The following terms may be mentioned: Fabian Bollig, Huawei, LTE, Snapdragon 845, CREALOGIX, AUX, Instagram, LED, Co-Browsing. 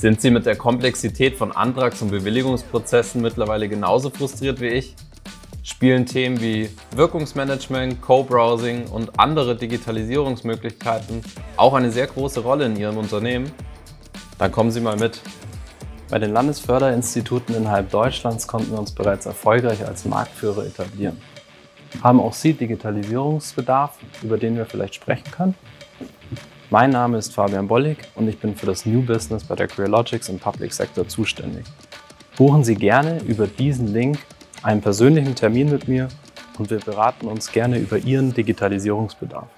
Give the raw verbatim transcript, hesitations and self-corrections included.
Sind Sie mit der Komplexität von Antrags- und Bewilligungsprozessen mittlerweile genauso frustriert wie ich? Spielen Themen wie Wirkungsmanagement, Co-Browsing und andere Digitalisierungsmöglichkeiten auch eine sehr große Rolle in Ihrem Unternehmen? Dann kommen Sie mal mit! Bei den Landesförderinstituten innerhalb Deutschlands konnten wir uns bereits erfolgreich als Marktführer etablieren. Haben auch Sie Digitalisierungsbedarf, über den wir vielleicht sprechen können? Mein Name ist Fabian Bollig und ich bin für das New Business bei der CREALOGIX im Public Sector zuständig. Buchen Sie gerne über diesen Link einen persönlichen Termin mit mir und wir beraten uns gerne über Ihren Digitalisierungsbedarf.